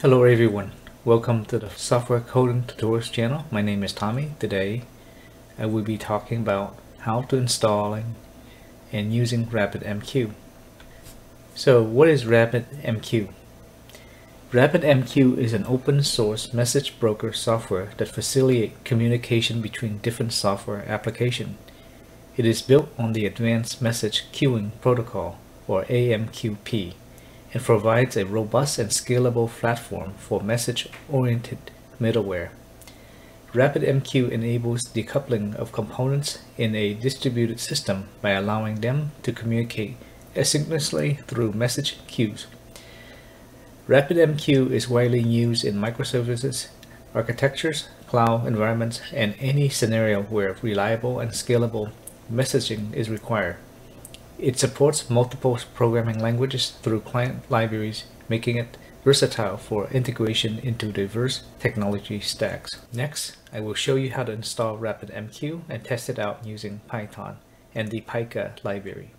Hello everyone, welcome to the Software Coding Tutorials channel. My name is Tommy. Today I will be talking about how to installing and using RabbitMQ. So what is RabbitMQ? RabbitMQ is an open source message broker software that facilitates communication between different software applications. It is built on the Advanced Message Queuing Protocol, or AMQP, and provides a robust and scalable platform for message-oriented middleware. RabbitMQ enables decoupling of components in a distributed system by allowing them to communicate asynchronously through message queues. RabbitMQ is widely used in microservices, architectures, cloud environments, and any scenario where reliable and scalable messaging is required. It supports multiple programming languages through client libraries, making it versatile for integration into diverse technology stacks. Next, I will show you how to install RabbitMQ and test it out using Python and the pika library.